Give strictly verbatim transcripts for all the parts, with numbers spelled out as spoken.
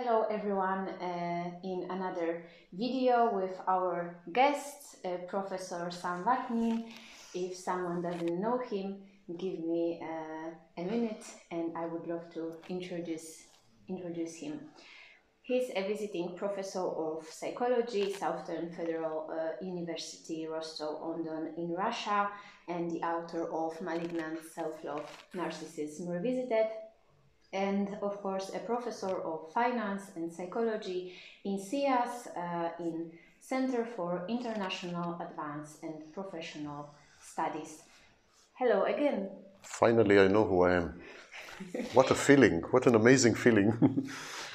Hello everyone, uh, in another video with our guest, uh, Professor Sam Vaknin. If someone doesn't know him, give me uh, a minute and I would love to introduce, introduce him. He's a visiting professor of psychology, Southern Federal uh, University, Rostov-on-Don in Russia, and the author of Malignant Self-Love Narcissism Revisited, and of course a professor of finance and psychology in C I A S uh, in Center for International Advanced and Professional Studies. Hello again. Finally, I know who I am. What a feeling, what an amazing feeling.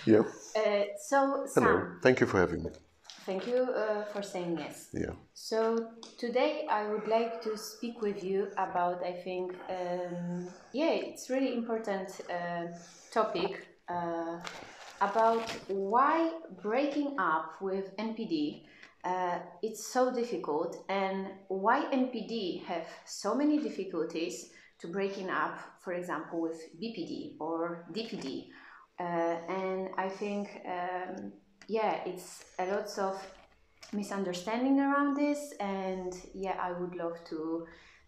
Yeah. Uh, so, Sam, hello, thank you for having me. Thank you uh, for saying yes. Yeah. So today I would like to speak with you about, I think, um, yeah, it's really important uh, topic uh, about why breaking up with N P D uh, it's so difficult, and why N P D have so many difficulties to breaking up, for example, with B P D or D P D, uh, and I think. Um, Yeah, it's a lot of misunderstanding around this, and yeah, I would love to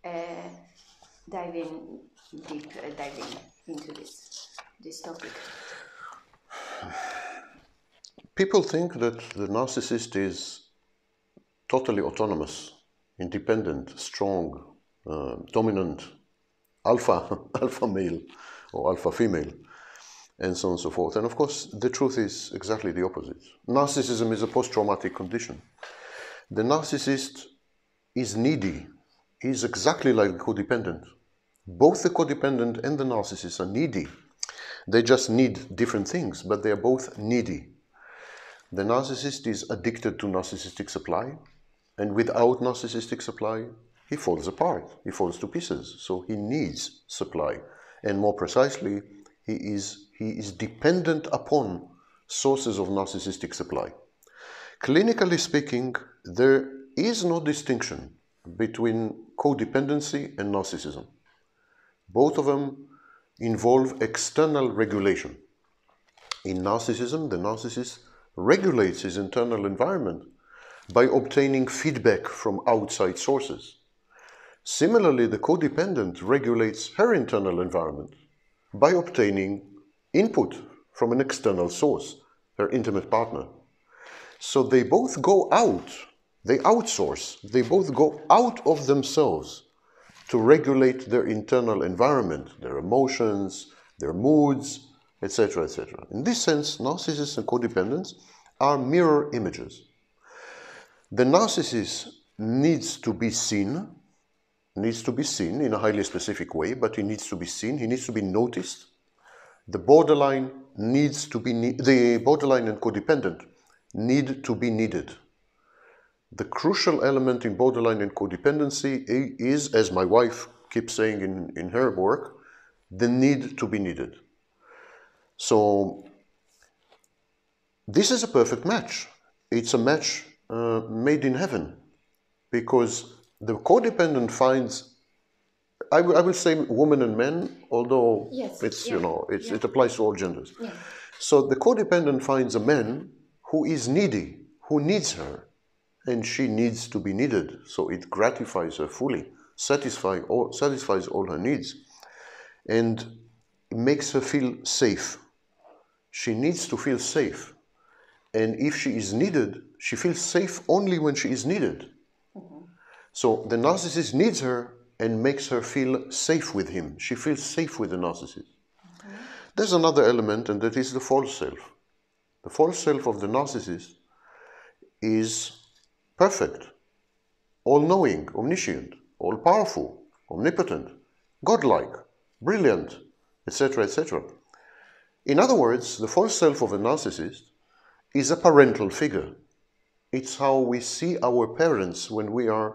uh, dive in deep, uh, dive in into this this topic. People think that the narcissist is totally autonomous, independent, strong, uh, dominant, alpha, alpha male, or alpha female, and so on and so forth. And of course, the truth is exactly the opposite. Narcissism is a post-traumatic condition. The narcissist is needy. He is exactly like the codependent. Both the codependent and the narcissist are needy. They just need different things, but they are both needy. The narcissist is addicted to narcissistic supply, and without narcissistic supply, he falls apart. He falls to pieces. So he needs supply. And more precisely, He is, he is dependent upon sources of narcissistic supply. Clinically speaking, there is no distinction between codependency and narcissism. Both of them involve external regulation. In narcissism, the narcissist regulates his internal environment by obtaining feedback from outside sources. Similarly, the codependent regulates her internal environment by obtaining input from an external source, her intimate partner. So they both go out, they outsource, they both go out of themselves to regulate their internal environment, their emotions, their moods, et cetera, et cetera. In this sense, narcissists and codependents are mirror images. The narcissist needs to be seen, needs to be seen in a highly specific way, but he needs to be seen, he needs to be noticed. The borderline needs to be, ne- the borderline and codependent need to be needed. The crucial element in borderline and codependency is, as my wife keeps saying in, in her work, the need to be needed. So, this is a perfect match. It's a match uh, made in heaven, because the codependent finds, I, w I will say women and men, although yes, it's, yeah, you know, it's, yeah. it applies to all genders. Yeah. So the codependent finds a man who is needy, who needs her, and she needs to be needed. So it gratifies her fully, satisfy all, satisfies all her needs, and makes her feel safe. She needs to feel safe. And if she is needed, she feels safe only when she is needed. So the narcissist needs her and makes her feel safe with him. She feels safe with the narcissist. Okay. There's another element, and that is the false self. The false self of the narcissist is perfect, all-knowing, omniscient, all-powerful, omnipotent, godlike, brilliant, et cetera, et cetera. In other words, the false self of a narcissist is a parental figure. It's how we see our parents when we are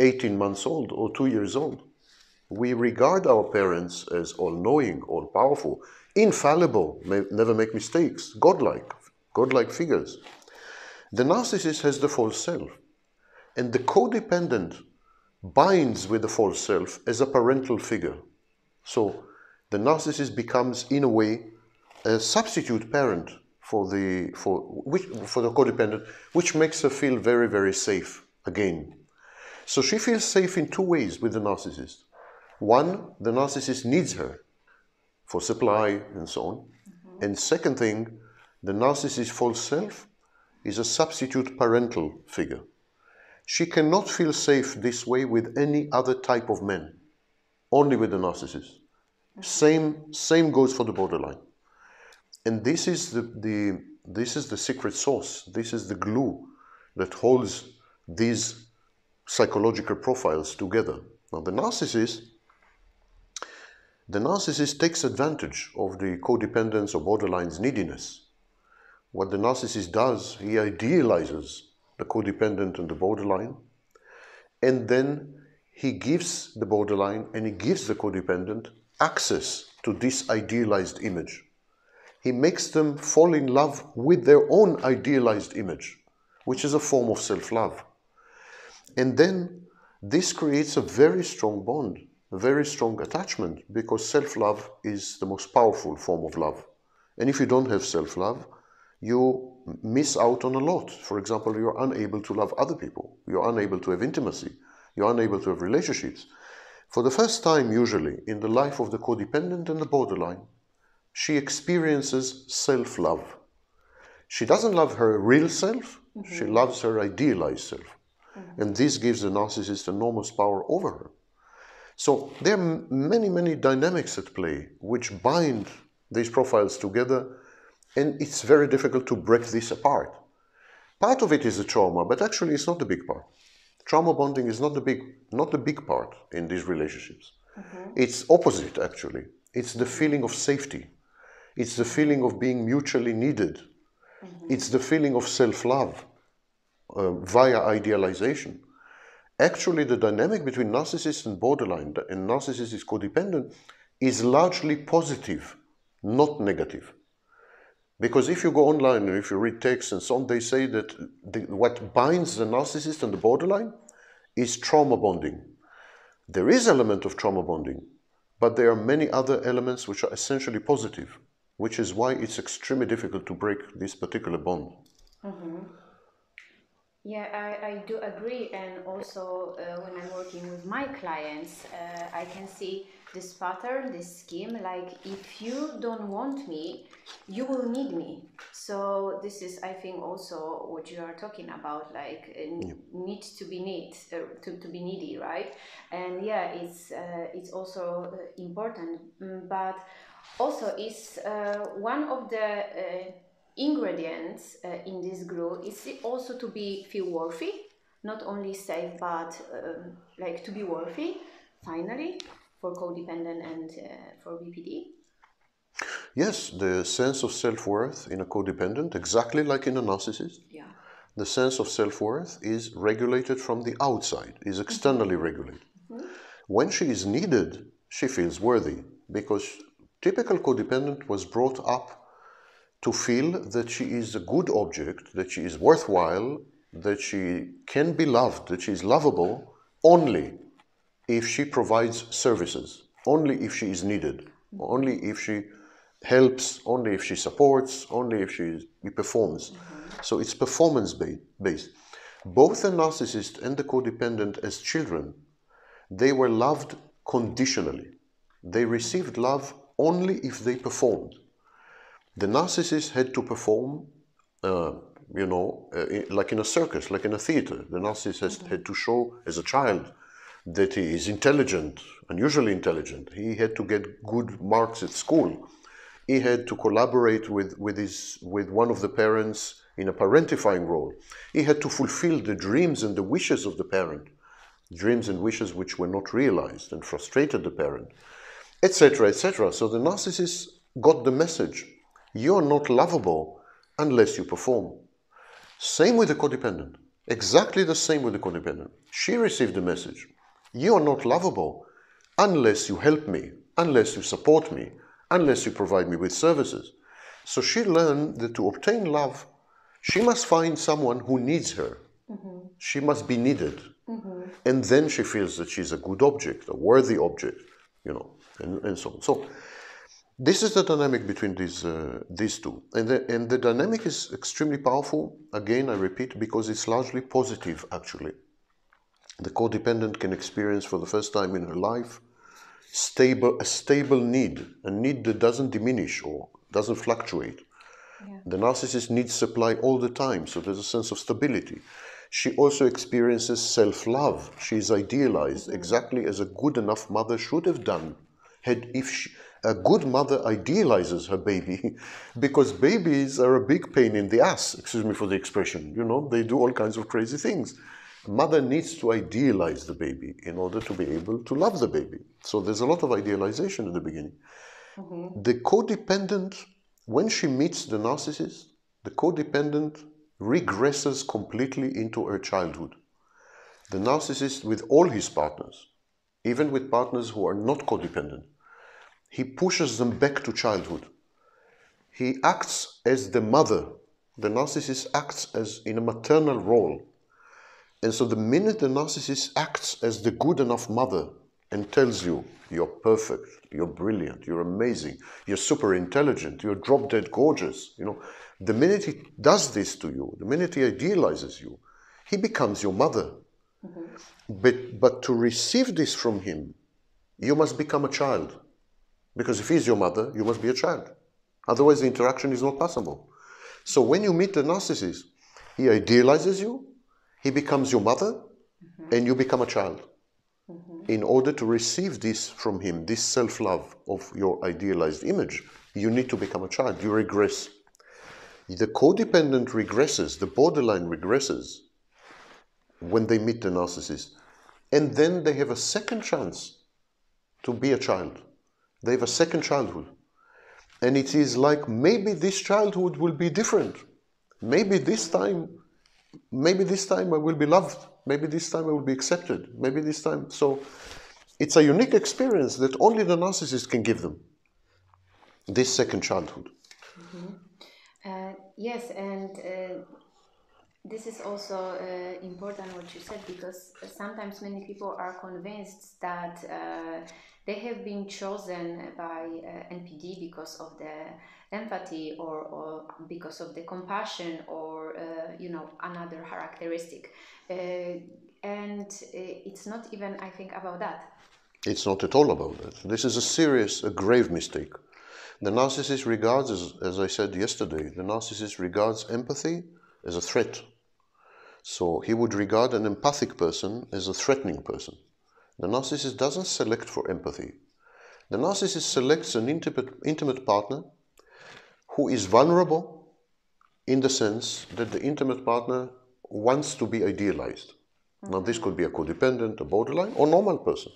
eighteen months old or two years old. We regard our parents as all-knowing, all-powerful, infallible, may never make mistakes, godlike, godlike figures. The narcissist has the false self, and the codependent binds with the false self as a parental figure. So the narcissist becomes, in a way, a substitute parent for the for which for the codependent, which makes her feel very, very safe again. So she feels safe in two ways with the narcissist. One, the narcissist needs her for supply and so on. Mm-hmm. And second thing, the narcissist's false self is a substitute parental figure. She cannot feel safe this way with any other type of man, only with the narcissist. Mm-hmm. Same, same goes for the borderline. And this is the, the, this is the secret sauce. This is the glue that holds these psychological profiles together. Now the narcissist, the narcissist takes advantage of the codependence or borderline's neediness. What the narcissist does, he idealizes the codependent and the borderline, and then he gives the borderline and he gives the codependent access to this idealized image. He makes them fall in love with their own idealized image, which is a form of self-love. And then this creates a very strong bond, a very strong attachment, because self-love is the most powerful form of love. And if you don't have self-love, you miss out on a lot. For example, you're unable to love other people. You're unable to have intimacy. You're unable to have relationships. For the first time, usually, in the life of the codependent and the borderline, she experiences self-love. She doesn't love her real self. Mm-hmm. She loves her idealized self. Mm-hmm. And this gives the narcissist enormous power over her. So there are many, many dynamics at play which bind these profiles together, and it's very difficult to break this apart. Part of it is the trauma, but actually it's not the big part. Trauma bonding is not the big, not the big part in these relationships. Mm-hmm. It's opposite, actually. It's the feeling of safety. It's the feeling of being mutually needed. Mm-hmm. It's the feeling of self-love. Uh, via idealization. Actually, the dynamic between narcissist and borderline and narcissist is codependent is largely positive, not negative. Because if you go online and if you read texts and so on, they say that the, what binds the narcissist and the borderline is trauma bonding. There is an element of trauma bonding, but there are many other elements which are essentially positive, which is why it's extremely difficult to break this particular bond. Mm-hmm. Yeah, I, I do agree, and also uh, when I'm working with my clients, uh, I can see this pattern, this scheme, like if you don't want me, you will need me. So this is, I think, also what you are talking about, like uh, need to be need, uh, to, to be needy, right? And yeah, it's, uh, it's also important, but also it's uh, one of the... Uh, ingredients uh, in this glue is also to be feel worthy, not only safe, but um, like to be worthy, finally, for codependent and uh, for B P D. Yes, the sense of self-worth in a codependent, exactly like in a narcissist. Yeah. The sense of self-worth is regulated from the outside, is externally mm-hmm. regulated. Mm-hmm. When she is needed, she feels worthy, because typical codependent was brought up to feel that she is a good object, that she is worthwhile, that she can be loved, that she is lovable, only if she provides services, only if she is needed, only if she helps, only if she supports, only if she performs. So it's performance-based. Both the narcissist and the codependent as children, they were loved conditionally. They received love only if they performed. The narcissist had to perform, uh, you know, uh, in, like in a circus, like in a theater. The narcissist mm-hmm. had to show, as a child, that he is intelligent, unusually intelligent. He had to get good marks at school. He had to collaborate with, with, his, with one of the parents in a parentifying role. He had to fulfill the dreams and the wishes of the parent, dreams and wishes which were not realized and frustrated the parent, et cetera, et cetera. So the narcissist got the message. You're not lovable unless you perform. Same with the codependent. Exactly the same with the codependent. She received the message. You're not lovable unless you help me, unless you support me, unless you provide me with services. So she learned that to obtain love, she must find someone who needs her. Mm-hmm. She must be needed. Mm-hmm. And then she feels that she's a good object, a worthy object, you know, and, and so on. So This is the dynamic between these, uh, these two. And the, and the dynamic is extremely powerful, again, I repeat, because it's largely positive, actually. The codependent can experience for the first time in her life stable, a stable need, a need that doesn't diminish or doesn't fluctuate. Yeah. The narcissist needs supply all the time, so there's a sense of stability. She also experiences self-love. She is idealized, exactly as a good enough mother should have done. Had if she, a good mother idealizes her baby, because babies are a big pain in the ass, excuse me for the expression, you know, they do all kinds of crazy things. Mother needs to idealize the baby in order to be able to love the baby. So there's a lot of idealization at the beginning. Mm-hmm. The codependent, when she meets the narcissist, the codependent regresses completely into her childhood. The narcissist, with all his partners, even with partners who are not codependent, he pushes them back to childhood. He acts as the mother. The narcissist acts as in a maternal role. And so the minute the narcissist acts as the good enough mother and tells you, you're perfect, you're brilliant, you're amazing, you're super intelligent, you're drop-dead gorgeous, you know, the minute he does this to you, the minute he idealizes you, he becomes your mother. Mm-hmm. But, but to receive this from him, you must become a child. Because if he's your mother, you must be a child. Otherwise, the interaction is not possible. So when you meet the narcissist, he idealizes you, he becomes your mother, mm-hmm. and you become a child. Mm-hmm. In order to receive this from him, this self-love of your idealized image, you need to become a child. You regress. The codependent regresses, the borderline regresses when they meet the narcissist. And then they have a second chance to be a child. They have a second childhood. And it is like, maybe this childhood will be different. Maybe this time... Maybe this time I will be loved. Maybe this time I will be accepted. Maybe this time... So it's a unique experience that only the narcissist can give them. This second childhood. Mm-hmm. uh, yes, and uh, this is also uh, important what you said, because sometimes many people are convinced that uh, they have been chosen by uh, N P D because of the empathy or, or because of the compassion or, uh, you know, another characteristic. Uh, and it's not even, I think, about that. It's not at all about that. This is a serious, a grave mistake. The narcissist regards, as, as I said yesterday, the narcissist regards empathy as a threat. So he would regard an empathic person as a threatening person. The narcissist doesn't select for empathy. The narcissist selects an intimate, intimate partner who is vulnerable in the sense that the intimate partner wants to be idealized. Now this could be a codependent, a borderline, or normal person.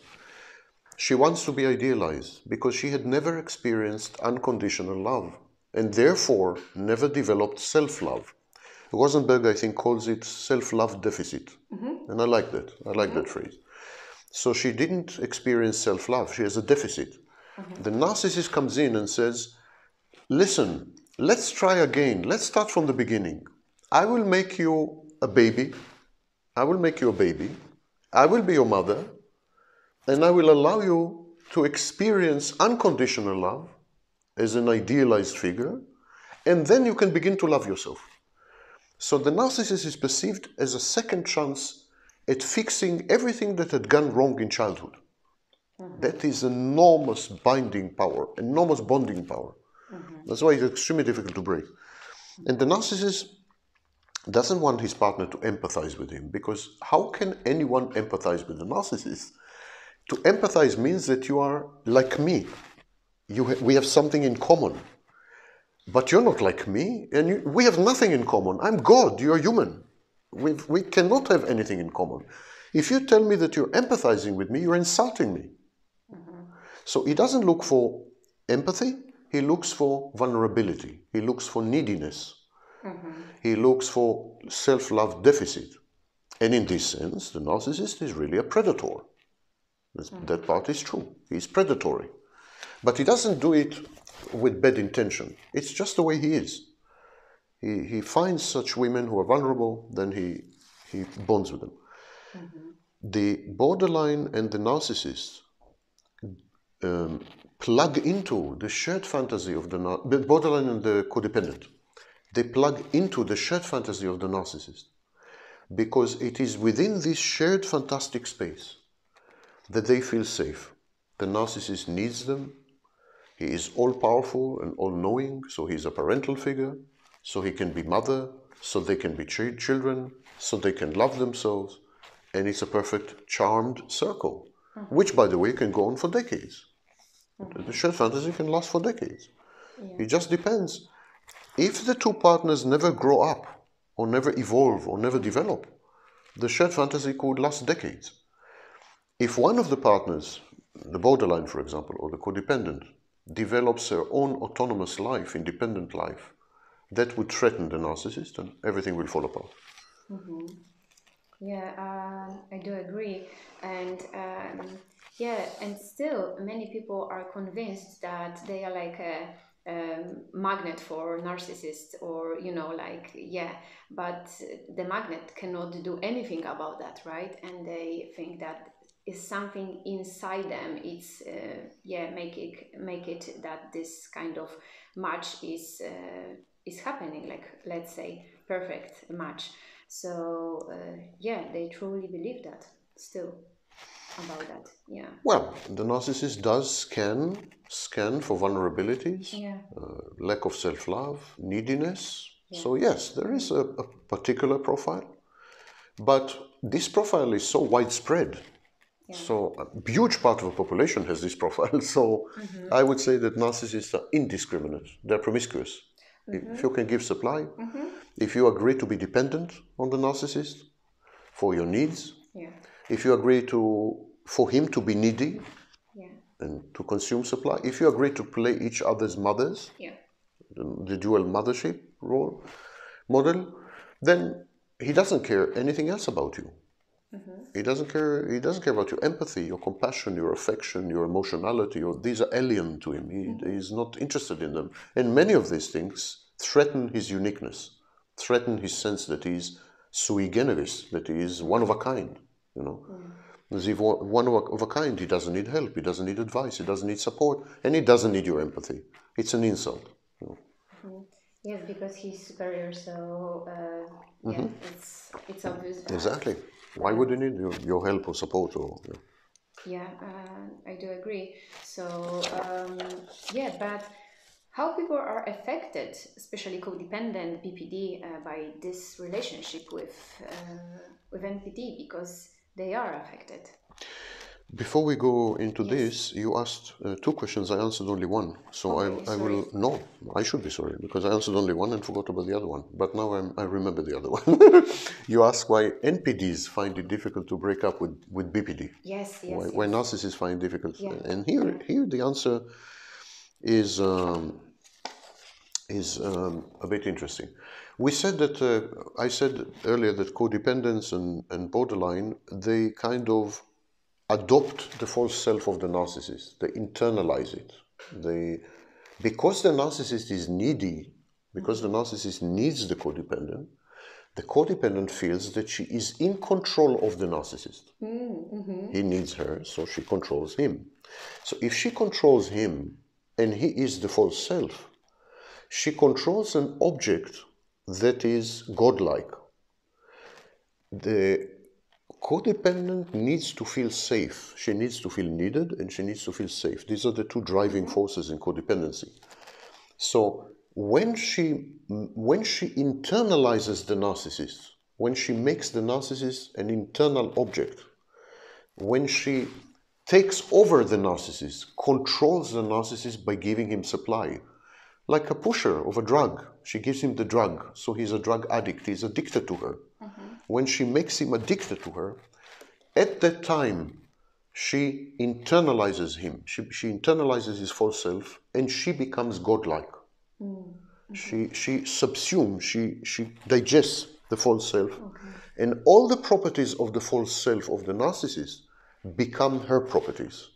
She wants to be idealized because she had never experienced unconditional love and therefore never developed self-love. Rosenberg, I think, calls it self-love deficit. Mm-hmm. And I like that. I like mm-hmm. that phrase. So she didn't experience self-love. She has a deficit. Mm-hmm. The narcissist comes in and says, listen, let's try again. Let's start from the beginning. I will make you a baby. I will make you a baby. I will be your mother. And I will allow you to experience unconditional love as an idealized figure. And then you can begin to love yourself. So the narcissist is perceived as a second chance at fixing everything that had gone wrong in childhood. Mm-hmm. That is enormous binding power, enormous bonding power. Mm-hmm. That's why it's extremely difficult to break. And the narcissist doesn't want his partner to empathize with him, because how can anyone empathize with the narcissist? To empathize means that you are like me. You ha- we have something in common. But you're not like me, and you, we have nothing in common. I'm God, you're human. We've, we cannot have anything in common. If you tell me that you're empathizing with me, you're insulting me. Mm-hmm. So he doesn't look for empathy. He looks for vulnerability. He looks for neediness. Mm-hmm. He looks for self-love deficit. And in this sense, the narcissist is really a predator. Mm-hmm. That part is true. He's predatory. But he doesn't do it with bad intention. It's just the way he is. He, he finds such women who are vulnerable, then he, he bonds with them. Mm-hmm. The borderline and the narcissist um, plug into the shared fantasy of the borderline and the codependent. They plug into the shared fantasy of the narcissist, because it is within this shared fantastic space that they feel safe. The narcissist needs them. He is all-powerful and all-knowing, so he's a parental figure, so he can be mother, so they can be ch children, so they can love themselves, and it's a perfect charmed circle, mm-hmm. which, by the way, can go on for decades. Mm-hmm. The shared fantasy can last for decades. Yeah. It just depends. If the two partners never grow up, or never evolve, or never develop, the shared fantasy could last decades. If one of the partners, the borderline, for example, or the codependent, develops their own autonomous life, independent life, that would threaten the narcissist, and everything will fall apart. Mm-hmm. Yeah, uh, I do agree. And um, yeah, and still many people are convinced that they are like a Um, magnet for narcissists, or you know, like yeah, but the magnet cannot do anything about that, right? And they think that is something inside them. It's uh, yeah, make it make it that this kind of match is uh, is happening. Like let's say perfect match. So uh, yeah, they truly believe that still about that. Yeah. Well, the narcissist does scan scan for vulnerabilities, yeah. uh, lack of self-love, neediness. Yeah. So yes, there is a, a particular profile, but this profile is so widespread. Yeah. So a huge part of the population has this profile. So mm-hmm. I would say that narcissists are indiscriminate. They're promiscuous. Mm-hmm. If you can give supply, mm-hmm. if you agree to be dependent on the narcissist for your needs, yeah. if you agree to for him to be needy, yeah. and to consume supply, if you agree to play each other's mothers, yeah. the, the dual mothership role model, then he doesn't care anything else about you. Mm-hmm. He doesn't care. He doesn't care about your empathy, your compassion, your affection, your emotionality. Or these are alien to him. He mm-hmm. is not interested in them. And many of these things threaten his uniqueness, threaten his sense that he is sui generis, that he is one of a kind. You know. Mm-hmm. As if one of a kind, he doesn't need help, he doesn't need advice, he doesn't need support, and he doesn't need your empathy. It's an insult. You know? Mm-hmm. Yes, because he's superior, so uh, yeah, mm-hmm. it's, it's obvious. That. Exactly. Why would he need your, your help or support? Or, you know? Yeah, uh, I do agree. So, um, yeah, but how people are affected, especially codependent B P D, uh, by this relationship with, uh, with N P D, because they are affected. Before we go into yes. this, you asked uh, two questions. I answered only one, so okay, I, I will no. I should be sorry because I answered only one and forgot about the other one. But now I'm, I remember the other one. You asked why N P Ds find it difficult to break up with with B P D. Yes, yes. Why, yes. why narcissists find it difficult, yeah. and here here the answer is um, is um, a bit interesting. We said that, uh, I said earlier that codependence and, and borderline, they kind of adopt the false self of the narcissist. They internalize it. They, because the narcissist is needy, because the narcissist needs the codependent, the codependent feels that she is in control of the narcissist. Mm-hmm. He needs her, so she controls him. So if she controls him and he is the false self, she controls an object that is godlike. The codependent needs to feel safe. She needs to feel needed and she needs to feel safe. These are the two driving forces in codependency. So when she, when she internalizes the narcissist, when she makes the narcissist an internal object, when she takes over the narcissist, controls the narcissist by giving him supply, like a pusher of a drug. She gives him the drug, so he's a drug addict. He's addicted to her. Mm-hmm. When she makes him addicted to her, at that time, she internalizes him. She, she internalizes his false self, and she becomes godlike. Mm-hmm. She, she subsumes, she, she digests the false self, okay. and all the properties of the false self of the narcissist become her properties.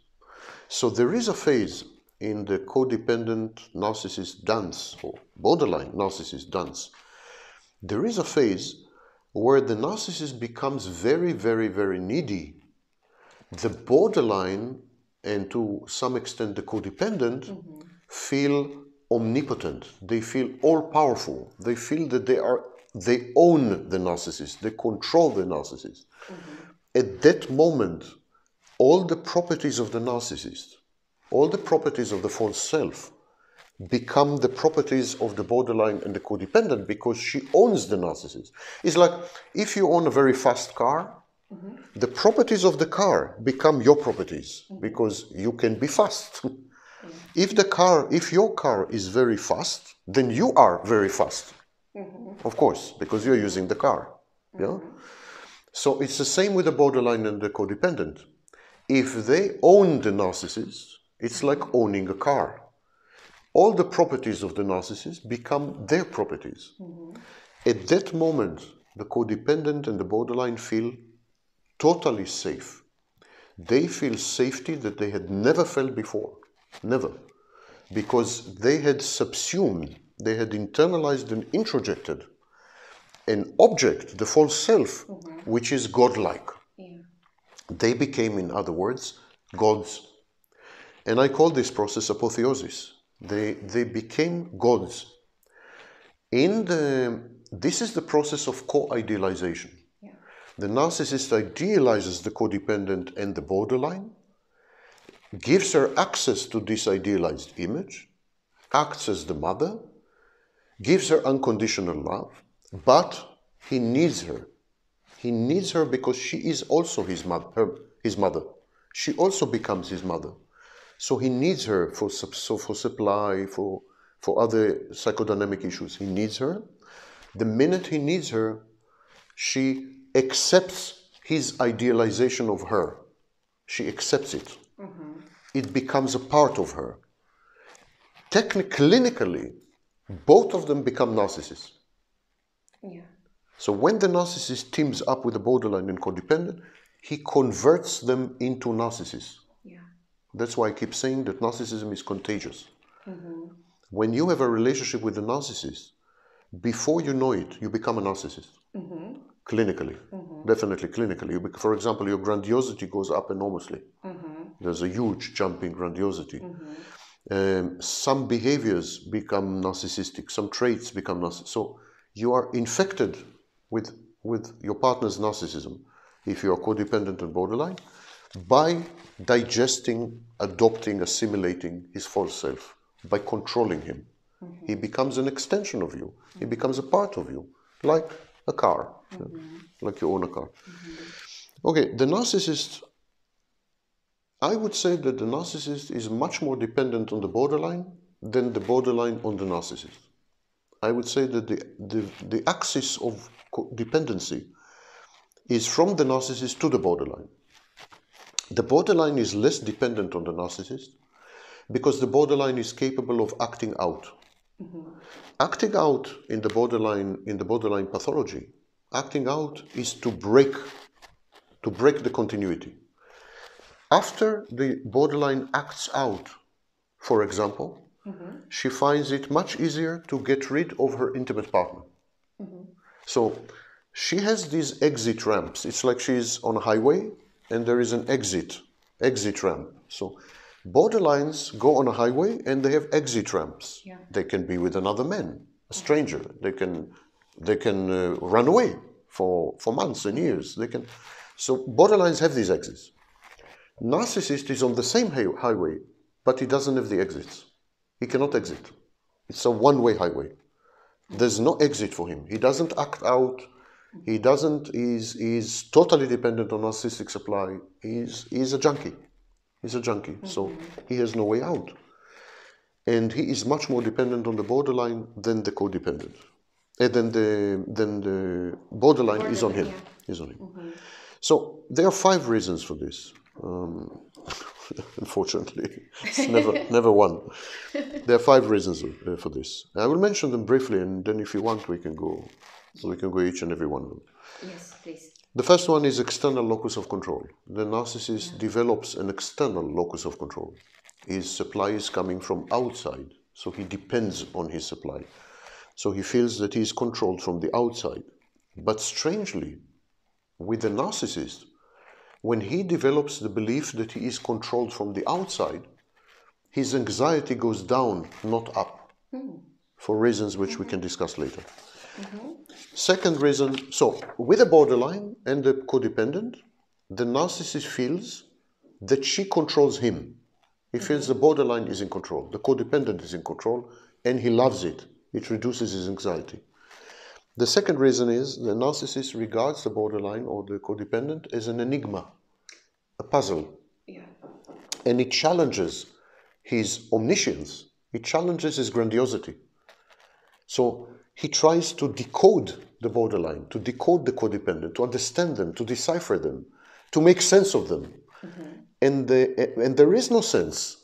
So there is a phase in the codependent narcissist dance, or borderline narcissist dance, there is a phase where the narcissist becomes very, very, very needy. The borderline and to some extent the codependent, mm-hmm. feel omnipotent. They feel all-powerful. They feel that they are, they own the narcissist. They control the narcissist. Mm-hmm. At that moment, all the properties of the narcissist, all the properties of the false self, become the properties of the borderline and the codependent, because she owns the narcissist. It's like if you own a very fast car, mm-hmm. the properties of the car become your properties, mm-hmm. because you can be fast. Mm-hmm. If the car, if your car is very fast, then you are very fast, mm-hmm. of course, because you're using the car. Mm-hmm. Yeah. So it's the same with the borderline and the codependent. If they own the narcissist, it's like owning a car. All the properties of the narcissist become their properties. Mm-hmm. At that moment, the codependent and the borderline feel totally safe. They feel safety that they had never felt before, never. Because they had subsumed, they had internalized and introjected an object, the false self, mm-hmm. which is godlike. Yeah. They became, in other words, gods. And I call this process apotheosis. They, they became gods. In the, this is the process of co-idealization. Yeah. The narcissist idealizes the codependent and the borderline, gives her access to this idealized image, acts as the mother, gives her unconditional love, but he needs her. He needs her because she is also his mother. Her, his mother. She also becomes his mother. So he needs her for, so for supply, for, for other psychodynamic issues. He needs her. The minute he needs her, she accepts his idealization of her. She accepts it. Mm-hmm. It becomes a part of her. Technically, clinically, both of them become narcissists. Yeah. So when the narcissist teams up with the borderline and codependent, he converts them into narcissists. That's why I keep saying that narcissism is contagious. Mm-hmm. When you have a relationship with a narcissist, before you know it, you become a narcissist. Mm-hmm. Clinically, mm-hmm. definitely clinically. For example, your grandiosity goes up enormously. Mm-hmm. There's a huge jump in grandiosity. Mm-hmm. Um, some behaviors become narcissistic. Some traits become narcissistic. So you are infected with, with your partner's narcissism, if you are codependent and borderline, by digesting, adopting, assimilating his false self, by controlling him. Mm-hmm. He becomes an extension of you. Mm-hmm. He becomes a part of you, like a car, mm-hmm. yeah? Like you own a car. Mm-hmm. Okay, the narcissist, I would say that the narcissist is much more dependent on the borderline than the borderline on the narcissist. I would say that the, the, the axis of dependency is from the narcissist to the borderline. The borderline is less dependent on the narcissist because the borderline is capable of acting out. Mm-hmm. Acting out in the borderline, in the borderline pathology, acting out is to break, to break the continuity. After the borderline acts out, for example, mm-hmm. she finds it much easier to get rid of her intimate partner. Mm-hmm. So she has these exit ramps. It's like she's on a highway, and there is an exit, exit ramp. So borderlines go on a highway and they have exit ramps. Yeah. They can be with another man, a stranger. They can, they can uh, run away for, for months and years. They can. So borderlines have these exits. Narcissist is on the same highway, but he doesn't have the exits. He cannot exit. It's a one-way highway. There's no exit for him. He doesn't act out. He doesn't, he's, he's totally dependent on narcissistic supply. He's, he's a junkie. He's a junkie. Mm-hmm. So he has no way out. And he is much more dependent on the borderline than the codependent. Uh, than the, than the borderline, borderline is on him. Yeah. Is on him. Mm-hmm. So there are five reasons for this. Um, unfortunately, it's never, never one. There are five reasons uh, for this. I will mention them briefly, and then if you want, we can go. So we can go each and every one of them. Yes, please. The first one is external locus of control. The narcissist yeah. develops an external locus of control. His supply is coming from outside, so he depends on his supply. So he feels that he is controlled from the outside. But strangely, with the narcissist, when he develops the belief that he is controlled from the outside, his anxiety goes down, not up, mm-hmm. for reasons which mm-hmm. we can discuss later. Mm-hmm. Second reason, so with a borderline and a codependent, the narcissist feels that she controls him. He mm-hmm. feels the borderline is in control, the codependent is in control, and he loves it. It reduces his anxiety. The second reason is the narcissist regards the borderline or the codependent as an enigma, a puzzle. Yeah. And it challenges his omniscience. It challenges his grandiosity. So he tries to decode the borderline, to decode the codependent, to understand them, to decipher them, to make sense of them. Mm-hmm. And, the, and there is no sense.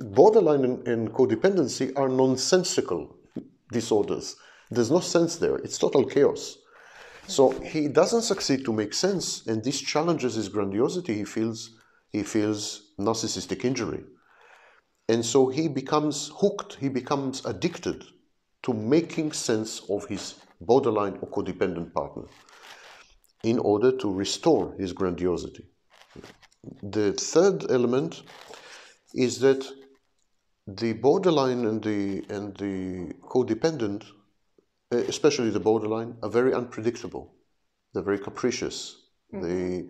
Borderline and, and codependency are nonsensical disorders. There's no sense there. It's total chaos. So he doesn't succeed to make sense, and this challenges his grandiosity. He feels, he feels narcissistic injury. And so he becomes hooked, he becomes addicted to making sense of his borderline or codependent partner in order to restore his grandiosity. The third element is that the borderline and the, and the codependent, especially the borderline, are very unpredictable. They're very capricious. Mm-hmm. They,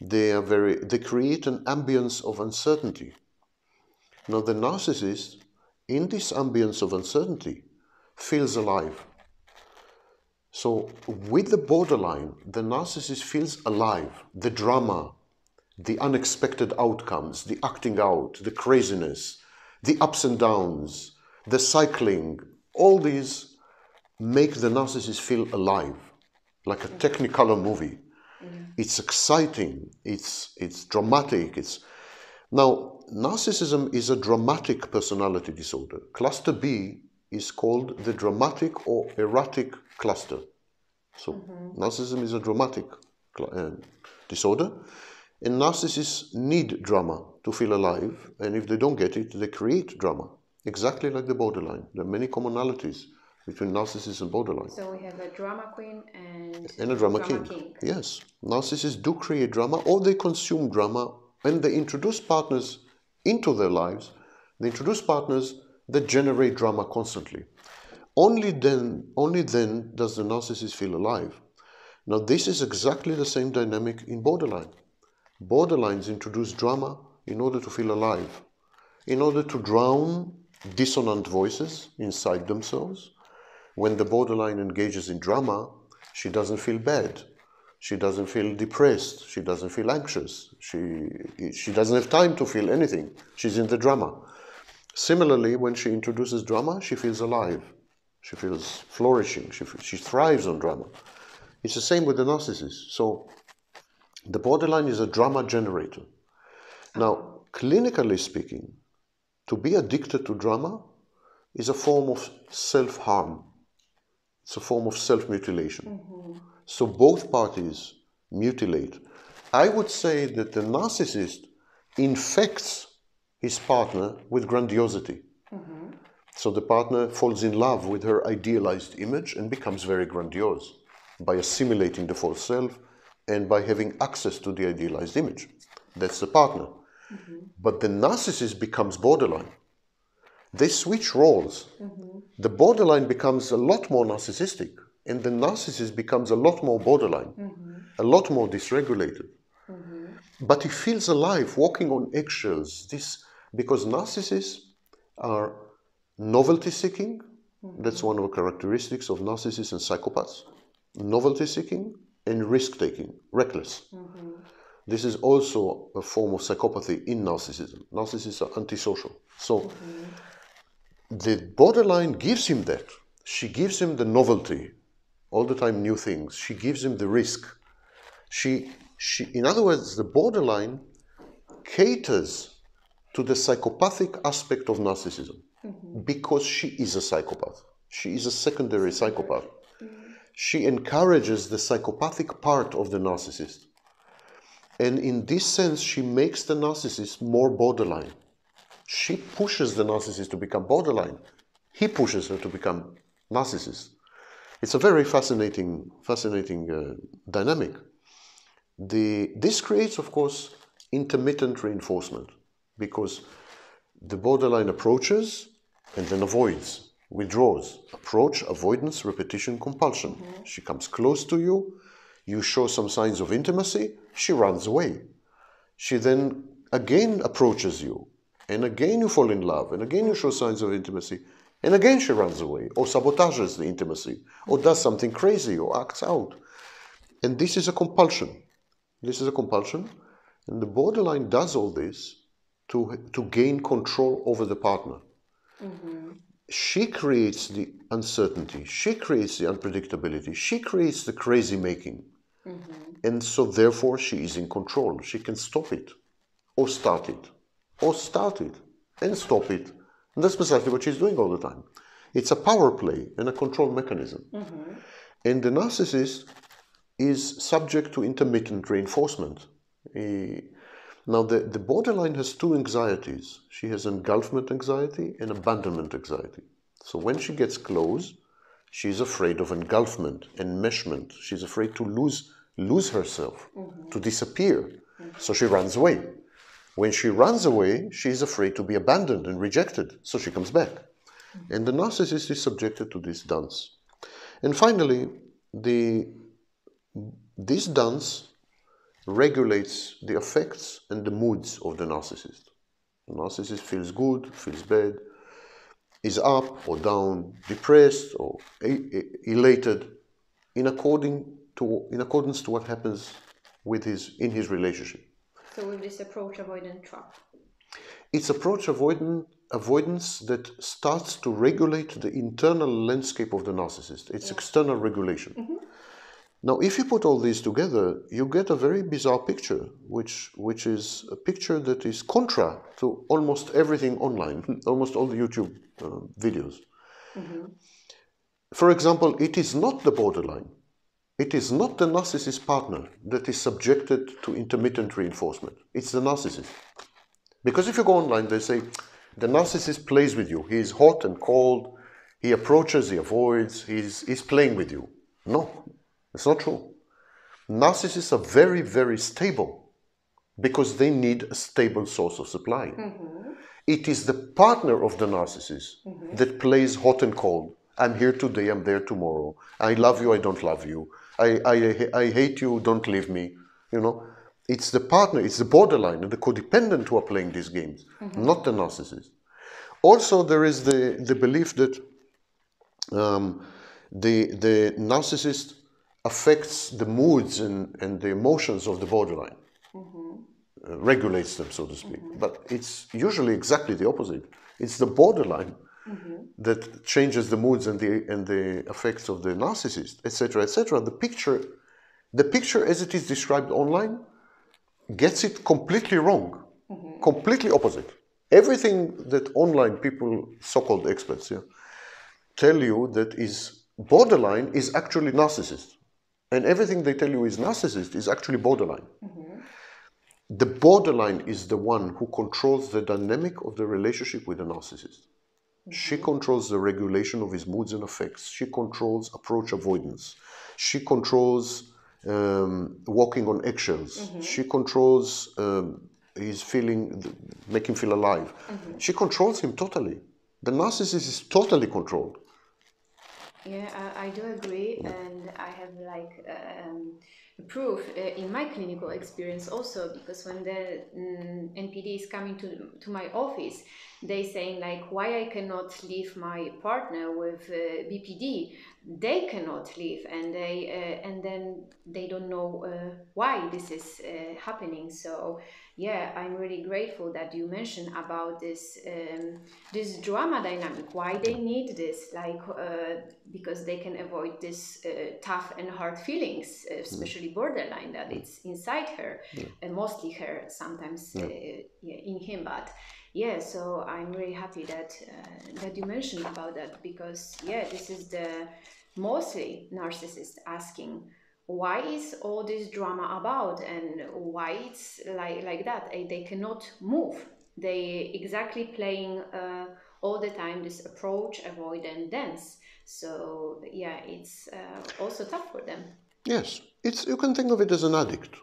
they, are very, they create an ambience of uncertainty. Now, the narcissist, in this ambience of uncertainty, feels alive. So, with the borderline, the narcissist feels alive. The drama, the unexpected outcomes, the acting out, the craziness, the ups and downs, the cycling, all these make the narcissist feel alive, like a Technicolor movie. Yeah. It's exciting, it's, it's dramatic. It's... Now, narcissism is a dramatic personality disorder. Cluster B is called the dramatic or erratic cluster. So, mm-hmm. narcissism is a dramatic uh, disorder. And narcissists need drama to feel alive, and if they don't get it, they create drama, exactly like the borderline. There are many commonalities between narcissists and borderline. So we have a drama queen and, and a drama, drama king. king. Yes. Narcissists do create drama, or they consume drama, and they introduce partners into their lives. They introduce partners that generate drama constantly. Only then, only then does the narcissist feel alive. Now, this is exactly the same dynamic in borderline. Borderlines introduce drama in order to feel alive, in order to drown dissonant voices inside themselves. When the borderline engages in drama, she doesn't feel bad. She doesn't feel depressed. She doesn't feel anxious. She, she doesn't have time to feel anything. She's in the drama. Similarly, when she introduces drama, she feels alive. She feels flourishing. She, she thrives on drama. It's the same with the narcissist. So, the borderline is a drama generator. Now, clinically speaking, to be addicted to drama is a form of self-harm. It's a form of self-mutilation. Mm-hmm. So both parties mutilate. I would say that the narcissist infects his partner with grandiosity. Mm-hmm. So the partner falls in love with her idealized image and becomes very grandiose by assimilating the false self and by having access to the idealized image. That's the partner. Mm-hmm. But the narcissist becomes borderline. They switch roles. Mm-hmm. The borderline becomes a lot more narcissistic, and the narcissist becomes a lot more borderline, mm-hmm. a lot more dysregulated. Mm-hmm. But he feels alive, walking on eggshells. This, because narcissists are novelty-seeking. Mm-hmm. That's one of the characteristics of narcissists and psychopaths. Novelty-seeking and risk-taking, reckless. Mm-hmm. This is also a form of psychopathy in narcissism. Narcissists are antisocial. So mm-hmm. the borderline gives him that. She gives him the novelty, all the time new things. She gives him the risk. She, she, in other words, the borderline caters to the psychopathic aspect of narcissism mm-hmm. because she is a psychopath. She is a secondary psychopath. She encourages the psychopathic part of the narcissist. And in this sense, she makes the narcissist more borderline. She pushes the narcissist to become borderline. He pushes her to become narcissist. It's a very fascinating, fascinating uh, dynamic. The, this creates, of course, intermittent reinforcement, because the borderline approaches and then avoids, withdraws. Approach, avoidance, repetition, compulsion. Mm-hmm. She comes close to you, you show some signs of intimacy, she runs away. She then again approaches you, and again you fall in love, and again you show signs of intimacy, and again she runs away, or sabotages the intimacy, or does something crazy, or acts out. And this is a compulsion. This is a compulsion, and the borderline does all this to, to gain control over the partner. Mm-hmm. She creates the uncertainty, she creates the unpredictability, she creates the crazy making. Mm-hmm. And so therefore she is in control. She can stop it, or start it, or start it, and stop it. And that's precisely what she's doing all the time. It's a power play and a control mechanism. Mm-hmm. And the narcissist is subject to intermittent reinforcement. Uh, now, the, the borderline has two anxieties. She has engulfment anxiety and abandonment anxiety. So when she gets close, she's afraid of engulfment, enmeshment. She's afraid to lose, lose herself, mm-hmm. to disappear. Mm-hmm. So she runs away. When she runs away, she's afraid to be abandoned and rejected. So she comes back. Mm-hmm. And the narcissist is subjected to this dance. And finally, the... This dance regulates the affects and the moods of the narcissist. The narcissist feels good, feels bad, is up or down, depressed or elated, in according to in accordance to what happens with his in his relationship. So with this approach avoidant trap. It's approach avoidant avoidance that starts to regulate the internal landscape of the narcissist. It's yeah. external regulation. Mm-hmm. Now, if you put all these together, you get a very bizarre picture, which which is a picture that is contra to almost everything online, almost all the YouTube uh, videos. Mm-hmm. For example, it is not the borderline. It is not the narcissist partner that is subjected to intermittent reinforcement. It's the narcissist. Because if you go online, they say, the narcissist plays with you. He is hot and cold. He approaches, he avoids. He's, he's playing with you. No. It's not true. Narcissists are very, very stable because they need a stable source of supply. Mm-hmm. It is the partner of the narcissist mm-hmm. that plays hot and cold. I'm here today, I'm there tomorrow. I love you, I don't love you. I, I, I hate you, don't leave me. You know, it's the partner, it's the borderline and the codependent who are playing these games, mm-hmm. not the narcissist. Also, there is the, the belief that um, the, the narcissist affects the moods and, and the emotions of the borderline, mm-hmm. uh, regulates them, so to speak. Mm-hmm. But it's usually exactly the opposite. It's the borderline mm-hmm. that changes the moods and the and the effects of the narcissist, et cetera, et cetera. The picture, the picture as it is described online, gets it completely wrong, mm-hmm. completely opposite. Everything that online people, so-called experts, yeah, tell you that is borderline is actually narcissist. And everything they tell you is narcissist is actually borderline. Mm-hmm. The borderline is the one who controls the dynamic of the relationship with the narcissist. Mm-hmm. She controls the regulation of his moods and affects. She controls approach avoidance. She controls um, walking on eggshells. Mm-hmm. She controls um, his feeling, make him feel alive. Mm-hmm. She controls him totally. The narcissist is totally controlled. Yeah, I, I do agree, and I have like um, proof uh, in my clinical experience also, because when the um, N P D is coming to to my office, they saying like why I cannot leave my partner with uh, B P D, they cannot leave, and they uh, and then they don't know uh, why this is uh, happening. So yeah, I'm really grateful that you mentioned about this um, this drama dynamic, why they need this, like uh, because they can avoid this uh, tough and hard feelings, especially borderline, that it's inside her, yeah. and mostly her, sometimes yeah. Uh, yeah, in him, but yeah, so I'm really happy that uh, that you mentioned about that, because yeah, this is the mostly narcissist asking why is all this drama about and why it's like like that, and they cannot move, they exactly playing uh, all the time this approach avoid and dance. So yeah, it's uh, also tough for them. Yes, it's, you can think of it as an addict.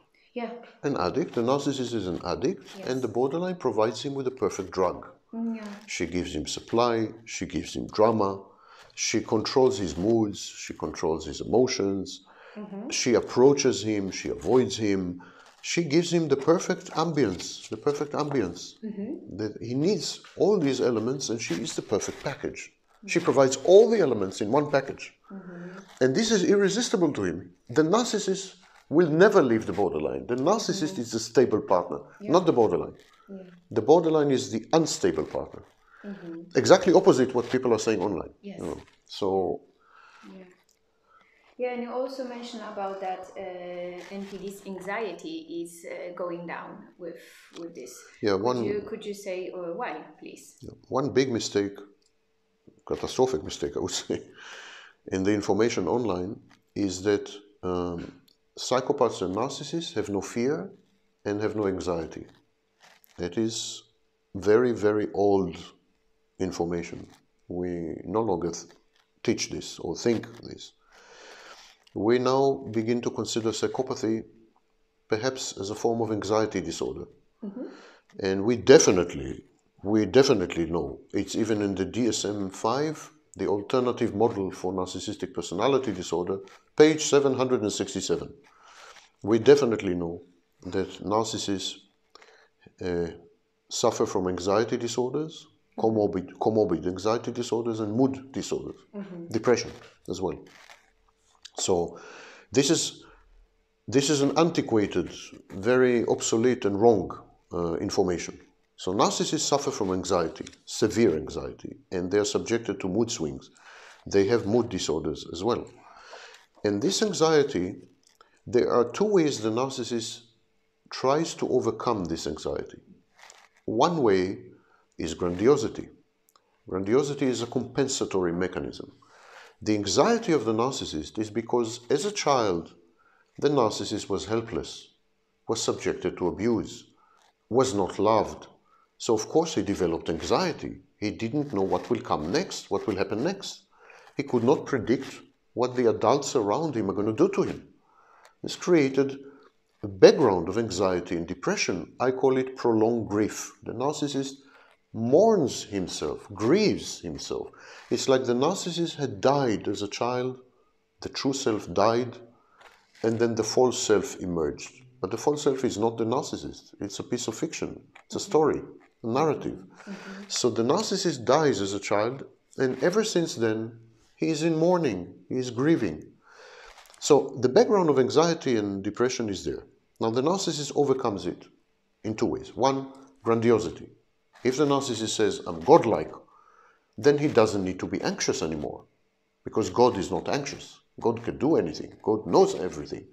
Yeah. An addict, the narcissist is an addict, yes. and the borderline provides him with a perfect drug. Yeah. She gives him supply, she gives him drama, she controls his moods, she controls his emotions, mm-hmm. she approaches him, she avoids him, she gives him the perfect ambience, the perfect ambience. Mm-hmm. That he needs all these elements, and she is the perfect package. She provides all the elements in one package. Mm-hmm. And this is irresistible to him. The narcissist will never leave the borderline. The narcissist mm-hmm. is the stable partner, yeah. not the borderline. Yeah. The borderline is the unstable partner. Mm-hmm. Exactly opposite what people are saying online. Yes. You know? So. Yeah. Yeah, and you also mentioned about that uh, N P D's anxiety is uh, going down with with this. Yeah. One. Could you, could you say uh, why, please? Yeah. One big mistake. Catastrophic mistake, I would say, in the information online is that um, psychopaths and narcissists have no fear and have no anxiety. That is very, very old information. We no longer th- teach this or think this. We now begin to consider psychopathy perhaps as a form of anxiety disorder. Mm-hmm. And we definitely We definitely know. It's even in the D S M five, the alternative model for narcissistic personality disorder, page seven hundred sixty-seven. We definitely know that narcissists uh, suffer from anxiety disorders, comorbid, comorbid anxiety disorders, and mood disorders, mm-hmm. depression as well. So this is, this is an antiquated, very obsolete and wrong uh, information. So narcissists suffer from anxiety, severe anxiety, and they are subjected to mood swings. They have mood disorders as well. And this anxiety, there are two ways the narcissist tries to overcome this anxiety. One way is grandiosity. Grandiosity is a compensatory mechanism. The anxiety of the narcissist is because as a child, the narcissist was helpless, was subjected to abuse, was not loved. So, of course, he developed anxiety. He didn't know what will come next, what will happen next. He could not predict what the adults around him are going to do to him. This created a background of anxiety and depression. I call it prolonged grief. The narcissist mourns himself, grieves himself. It's like the narcissist had died as a child, the true self died, and then the false self emerged. But the false self is not the narcissist. It's a piece of fiction. It's a story. A narrative. Mm-hmm. So the narcissist dies as a child, and ever since then, he is in mourning, he is grieving. So the background of anxiety and depression is there. Now the narcissist overcomes it in two ways. One, grandiosity. If the narcissist says, I'm godlike, then he doesn't need to be anxious anymore, because God is not anxious. God can do anything. God knows everything.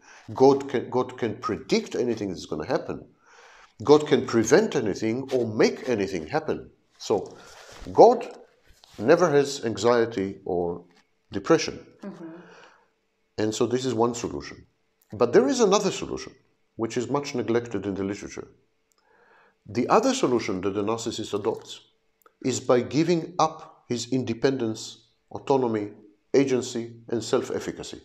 God can, God can predict anything that's going to happen. God can prevent anything or make anything happen. So God never has anxiety or depression. Mm-hmm. And so this is one solution. But there is another solution, which is much neglected in the literature. The other solution that the narcissist adopts is by giving up his independence, autonomy, agency, and self-efficacy.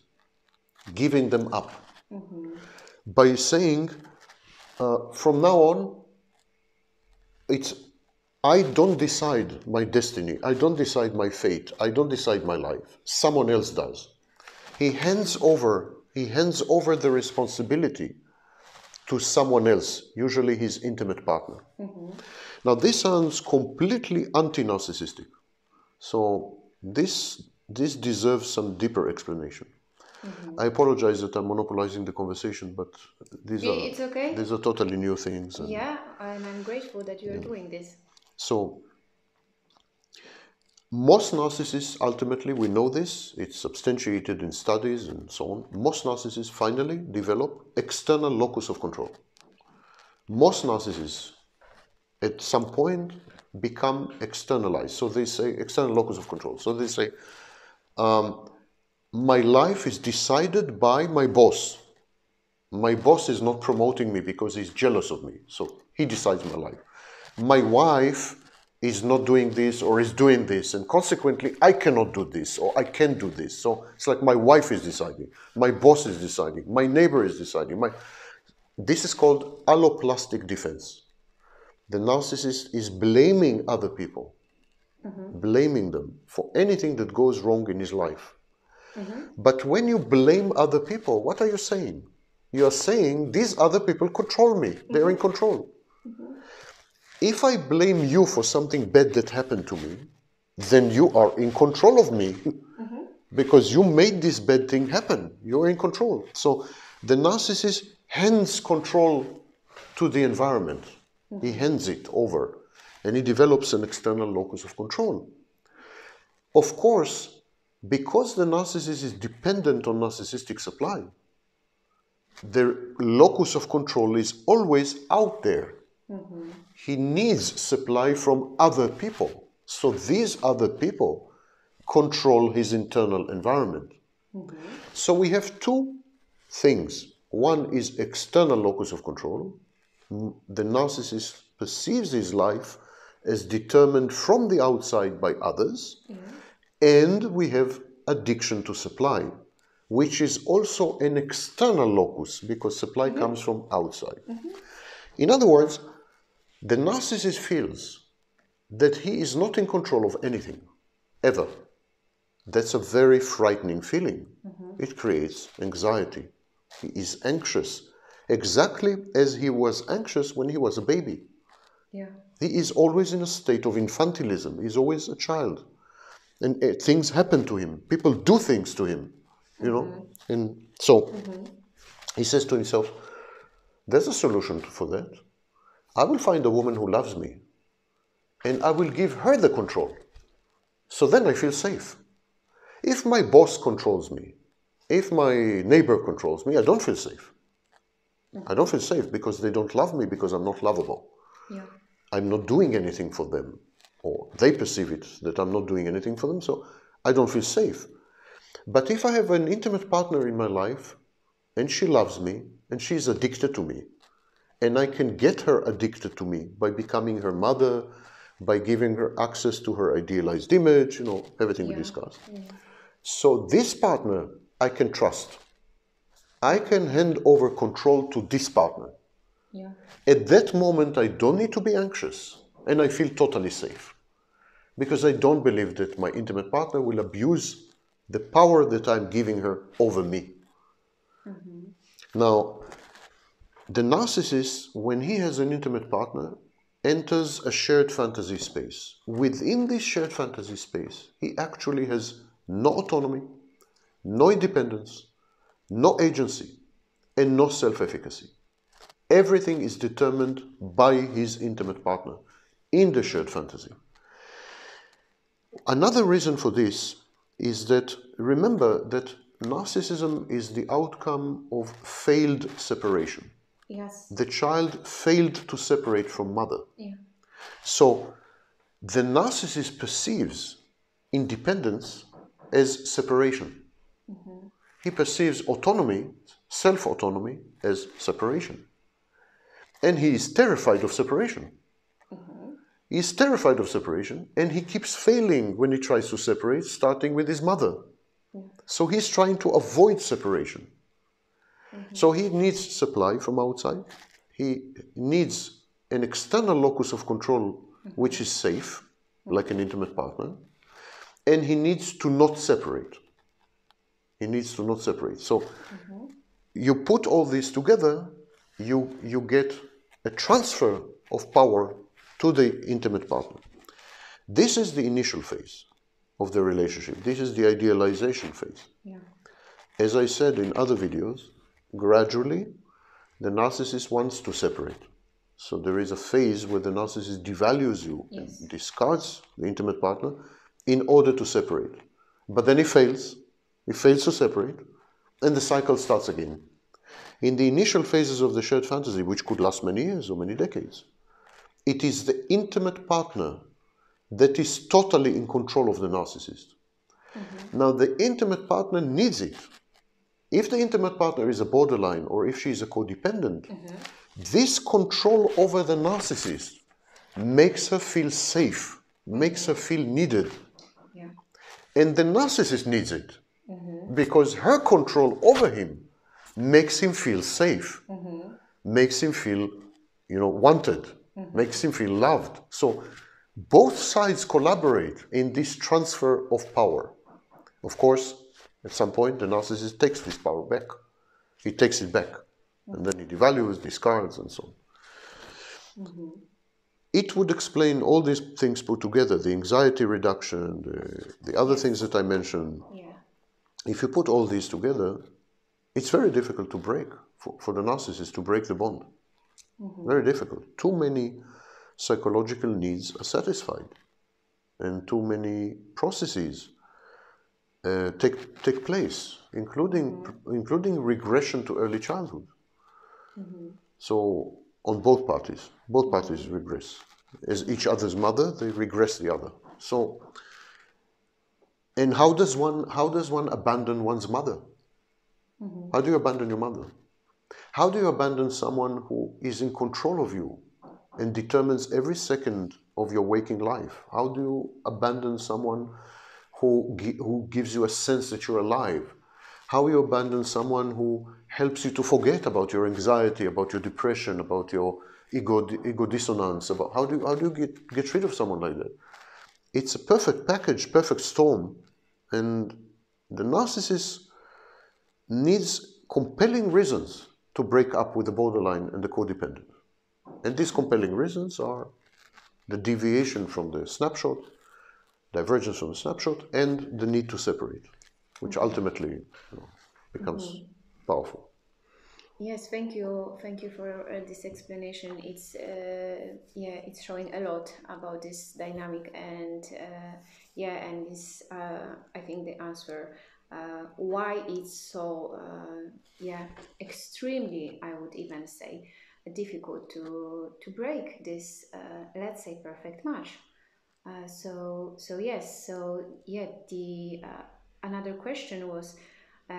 Giving them up. Mm-hmm. By saying, Uh, from now on, it's, I don't decide my destiny. I don't decide my fate. I don't decide my life. Someone else does. He hands over, he hands over the responsibility to someone else, usually his intimate partner. Mm-hmm. Now, this sounds completely anti-narcissistic. So this, this deserves some deeper explanation. Mm-hmm. I apologize that I'm monopolizing the conversation, but these are it's okay. these are totally new things. And yeah, and I'm grateful that you're yeah. doing this. So, most narcissists, ultimately, we know this, it's substantiated in studies and so on, most narcissists finally develop external locus of control. Most narcissists, at some point, become externalized. So they say, external locus of control. So they say, um, my life is decided by my boss. My boss is not promoting me because he's jealous of me. So he decides my life. My wife is not doing this or is doing this. And consequently, I cannot do this or I can do this. So it's like my wife is deciding. My boss is deciding. My neighbor is deciding. My This is called alloplastic defense. The narcissist is blaming other people, mm-hmm. blaming them for anything that goes wrong in his life. Mm-hmm. But when you blame other people, what are you saying? You are saying, these other people control me. They're mm-hmm. in control. Mm-hmm. If I blame you for something bad that happened to me, then you are in control of me mm-hmm. because you made this bad thing happen. You're in control. So the narcissist hands control to the environment. Mm-hmm. He hands it over and he develops an external locus of control. Of course, because the narcissist is dependent on narcissistic supply, their locus of control is always out there. Mm-hmm. He needs supply from other people. So these other people control his internal environment. Mm-hmm. So we have two things. One is external locus of control. The narcissist perceives his life as determined from the outside by others. Mm-hmm. And we have addiction to supply, which is also an external locus because supply mm-hmm. comes from outside. Mm-hmm. In other words, the narcissist feels that he is not in control of anything, ever. That's a very frightening feeling. Mm-hmm. It creates anxiety. He is anxious, exactly as he was anxious when he was a baby. Yeah. He is always in a state of infantilism. He's always a child. And uh, things happen to him. People do things to him, you know. Mm-hmm. And so mm-hmm. he says to himself, there's a solution for that. I will find a woman who loves me and I will give her the control. So then I feel safe. If my boss controls me, if my neighbor controls me, I don't feel safe. Mm-hmm. I don't feel safe because they don't love me because I'm not lovable. Yeah. I'm not doing anything for them, or they perceive it that I'm not doing anything for them, so I don't feel safe. But if I have an intimate partner in my life and she loves me and she's addicted to me, and I can get her addicted to me by becoming her mother, by giving her access to her idealized image, you know, everything yeah. we discussed. Yeah. So this partner I can trust. I can hand over control to this partner. Yeah. At that moment, I don't need to be anxious and I feel totally safe because I don't believe that my intimate partner will abuse the power that I'm giving her over me. Mm-hmm. Now, the narcissist, when he has an intimate partner, enters a shared fantasy space. Within this shared fantasy space, he actually has no autonomy, no independence, no agency, and no self-efficacy. Everything is determined by his intimate partner in the shared fantasy. Another reason for this is that, remember that narcissism is the outcome of failed separation. Yes. The child failed to separate from mother. Yeah. So the narcissist perceives independence as separation. Mm-hmm. He perceives autonomy, self-autonomy, as separation. And he is terrified of separation. Mm-hmm. He is terrified of separation and he keeps failing when he tries to separate, starting with his mother. Yeah. So he's trying to avoid separation. Mm-hmm. So he needs supply from outside. He needs an external locus of control which is safe, like an intimate partner. And he needs to not separate. He needs to not separate. So mm-hmm. you put all these together, you, you get a transfer of power to the intimate partner. This is the initial phase of the relationship. This is the idealization phase. Yeah. As I said in other videos, gradually, the narcissist wants to separate. So there is a phase where the narcissist devalues you yes. and discards the intimate partner in order to separate. But then he fails. He fails to separate. And the cycle starts again. In the initial phases of the shared fantasy, which could last many years or many decades, it is the intimate partner that is totally in control of the narcissist. Mm-hmm. Now, the intimate partner needs it. If the intimate partner is a borderline or if she is a codependent, mm-hmm. this control over the narcissist makes her feel safe, makes her feel needed. Yeah. And the narcissist needs it mm-hmm. because her control over him makes him feel safe, mm-hmm. makes him feel, you know, wanted, mm-hmm. makes him feel loved. So both sides collaborate in this transfer of power. Of course, at some point, the narcissist takes this power back. He takes it back, mm-hmm. and then he devalues, discards, and so on. Mm-hmm. It would explain all these things put together, the anxiety reduction, the, the other things that I mentioned. Yeah. If you put all these together, it's very difficult to break, for, for the narcissist to break the bond. Mm-hmm. Very difficult. Too many psychological needs are satisfied, and too many processes uh, take, take place, including, mm-hmm. including regression to early childhood. Mm-hmm. So, on both parties. Both parties regress. As each other's mother, they regress the other. So, and how does one, how does one abandon one's mother? Mm-hmm. How do you abandon your mother? How do you abandon someone who is in control of you and determines every second of your waking life? How do you abandon someone who, who gives you a sense that you're alive? How you abandon someone who helps you to forget about your anxiety, about your depression, about your ego, ego dissonance, about how do you, how do you get, get rid of someone like that? It's a perfect package, perfect storm, and the narcissist needs compelling reasons to break up with the borderline and the codependent. And these compelling reasons are the deviation from the snapshot, divergence from the snapshot, and the need to separate, which ultimately, you know, becomes mm-hmm. powerful. Yes, thank you, thank you for uh, this explanation. It's uh, yeah, it's showing a lot about this dynamic, and uh, yeah, and this uh, I think the answer uh, why it's so uh, yeah, extremely, I would even say, difficult to to break this uh, let's say perfect match. Uh, so so yes, so yeah, the. Uh, Another question was uh,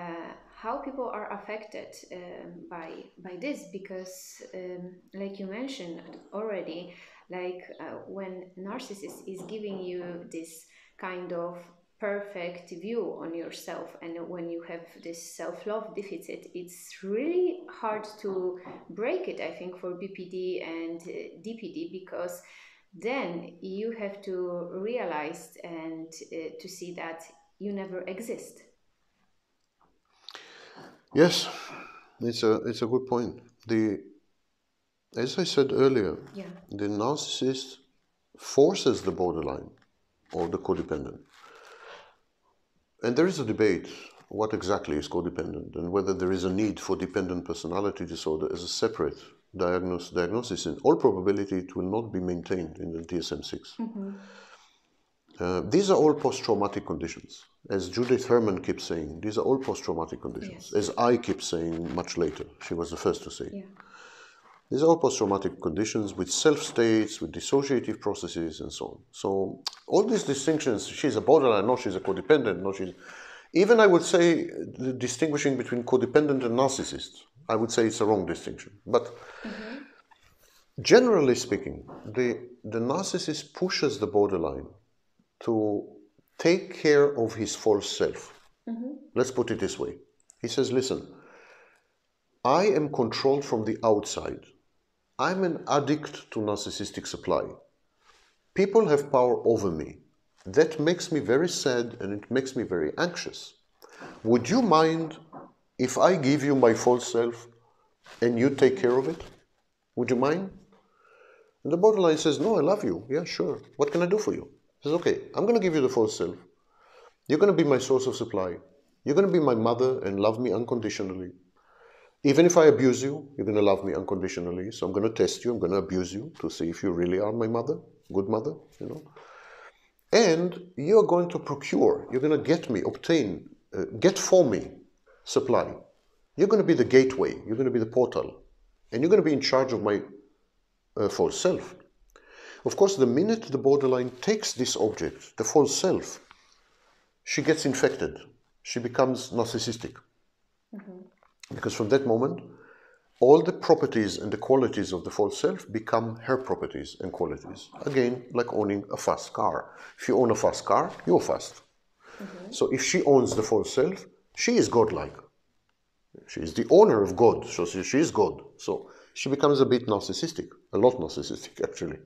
how people are affected um, by by this, because um, like you mentioned already, like uh, when narcissist is giving you this kind of perfect view on yourself, and when you have this self-love deficit, it's really hard to break it, I think, for B P D and uh, D P D, because then you have to realize and uh, to see that you never exist. Yes, it's a, it's a good point. The, as I said earlier, yeah. the narcissist forces the borderline or the codependent. And there is a debate what exactly is codependent and whether there is a need for dependent personality disorder as a separate diagnos- diagnosis. In all probability, it will not be maintained in the D S M six. Mm-hmm. Uh, these are all post-traumatic conditions. As Judith Herman keeps saying, these are all post-traumatic conditions. Yes. As I keep saying much later, she was the first to say. Yeah. These are all post-traumatic conditions with self-states, with dissociative processes, and so on. So all these distinctions, she's a borderline, no, she's a codependent, no, she's... Even I would say the distinguishing between codependent and narcissist, I would say it's a wrong distinction. But mm-hmm. generally speaking, the, the narcissist pushes the borderline to take care of his false self. Mm-hmm. Let's put it this way. He says, listen, I am controlled from the outside. I'm an addict to narcissistic supply. People have power over me. That makes me very sad, and it makes me very anxious. Would you mind if I give you my false self and you take care of it? Would you mind? And the borderline says, no, I love you. Yeah, sure. What can I do for you? He says, okay, I'm going to give you the false self. You're going to be my source of supply. You're going to be my mother and love me unconditionally. Even if I abuse you, you're going to love me unconditionally. So I'm going to test you. I'm going to abuse you to see if you really are my mother, good mother, you know. And you're going to procure, you're going to get me, obtain, uh, get for me supply. You're going to be the gateway. You're going to be the portal. And you're going to be in charge of my uh, false self. Of course, the minute the borderline takes this object, the false self, she gets infected. She becomes narcissistic. Mm-hmm. Because from that moment, all the properties and the qualities of the false self become her properties and qualities. Again, like owning a fast car. If you own a fast car, you're fast. Mm-hmm. So if she owns the false self, she is godlike. She is the owner of God, so she is God. So she becomes a bit narcissistic, a lot narcissistic actually.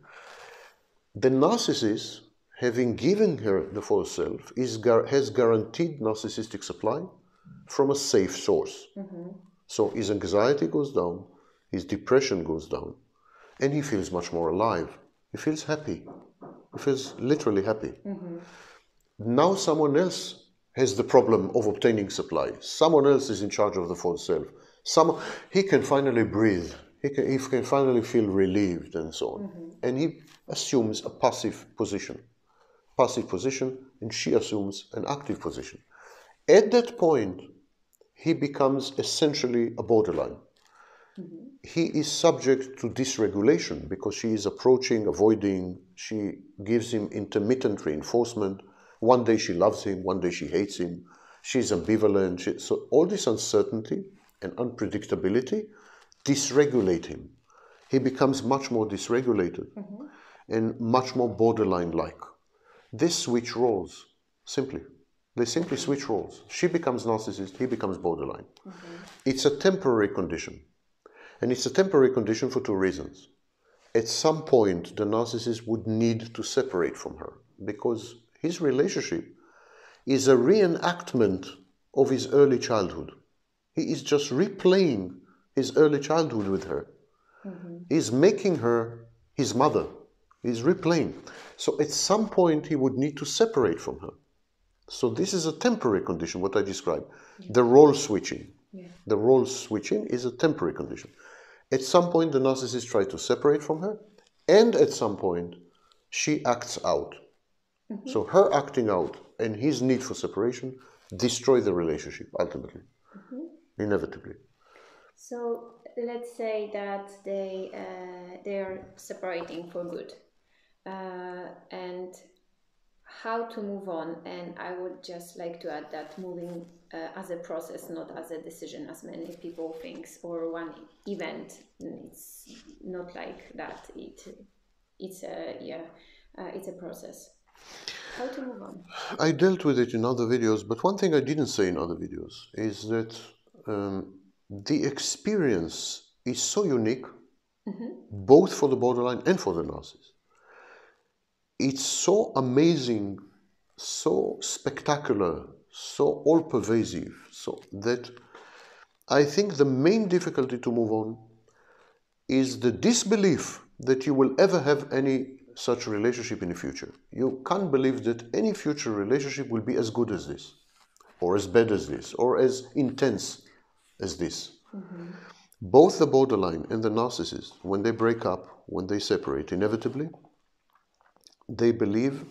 The narcissist, having given her the false self, is, has guaranteed narcissistic supply from a safe source. Mm-hmm. So his anxiety goes down, his depression goes down, and he feels much more alive. He feels happy. He feels literally happy. Mm-hmm. Now someone else has the problem of obtaining supply. Someone else is in charge of the false self. Some, he can finally breathe. He can, he can finally feel relieved and so on. Mm-hmm. And he assumes a passive position. Passive position, and she assumes an active position. At that point, he becomes essentially a borderline. Mm-hmm. He is subject to dysregulation because she is approaching, avoiding, she gives him intermittent reinforcement. One day she loves him, one day she hates him, she's ambivalent. She, so all this uncertainty and unpredictability dysregulate him. He becomes much more dysregulated mm-hmm. and much more borderline-like. They switch roles, simply. They simply switch roles. She becomes narcissist, he becomes borderline. Mm-hmm. It's a temporary condition. And it's a temporary condition for two reasons. At some point, the narcissist would need to separate from her because his relationship is a reenactment of his early childhood. He is just replaying his early childhood with her. Mm-hmm. He's making her his mother. He's replaying. So at some point, he would need to separate from her. So this is a temporary condition, what I described. Yeah. The role switching. Yeah. The role switching is a temporary condition. At some point, the narcissist tries to separate from her, and at some point, she acts out. Mm-hmm. So her acting out and his need for separation destroy the relationship, ultimately, mm-hmm. inevitably. So let's say that they, uh, they are separating for good. Uh, and how to move on, and I would just like to add that moving uh, as a process, not as a decision, as many people think, or one event. It's not like that. It, it's a yeah, uh, it's a process. How to move on? I dealt with it in other videos, but one thing I didn't say in other videos is that um, the experience is so unique, mm-hmm. both for the borderline and for the narcissist. It's so amazing, so spectacular, so all-pervasive, so that I think the main difficulty to move on is the disbelief that you will ever have any such relationship in the future. You can't believe that any future relationship will be as good as this, or as bad as this, or as intense as this. Mm-hmm. Both the borderline and the narcissist, when they break up, when they separate, inevitably, they believe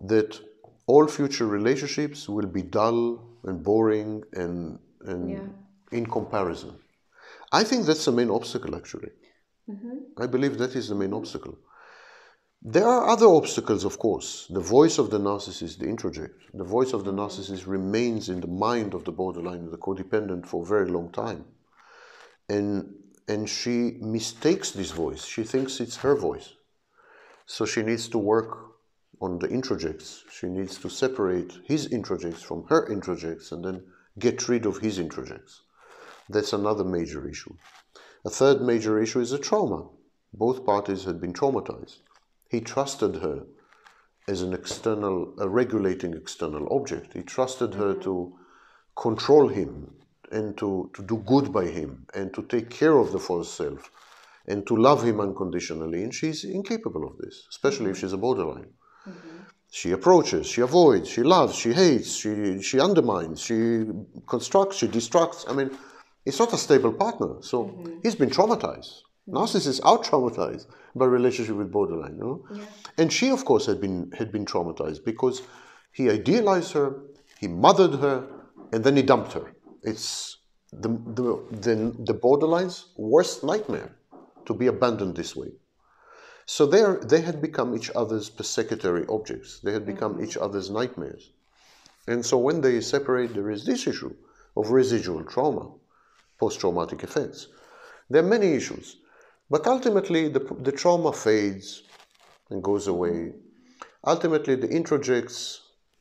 that all future relationships will be dull and boring and, and yeah. in comparison. I think that's the main obstacle, actually. Mm-hmm. I believe that is the main obstacle. There are other obstacles, of course. The voice of the narcissist, the introject, the voice of the narcissist remains in the mind of the borderline and the codependent for a very long time. And, and she mistakes this voice. She thinks it's her voice. So she needs to work on the introjects. She needs to separate his introjects from her introjects and then get rid of his introjects. That's another major issue. A third major issue is the trauma. Both parties had been traumatized. He trusted her as an external, a regulating external object. He trusted her to control him and to, to do good by him and to take care of the false self, and to love him unconditionally, and she's incapable of this, especially if she's a borderline. Mm-hmm. She approaches, she avoids, she loves, she hates, she, she undermines, she constructs, she destructs. I mean, it's not a stable partner, so mm-hmm. he's been traumatized. Mm-hmm. Narcissists are traumatized by relationship with borderline, you know? Yeah. And she, of course, had been, had been traumatized because he idealized her, he mothered her, and then he dumped her. It's the, the, the, the borderline's worst nightmare, to be abandoned this way. So they, are, they had become each other's persecutory objects. They had become mm-hmm. each other's nightmares. And so when they separate, there is this issue of residual trauma, post-traumatic effects. There are many issues. But ultimately, the, the trauma fades and goes away. Ultimately, the introjects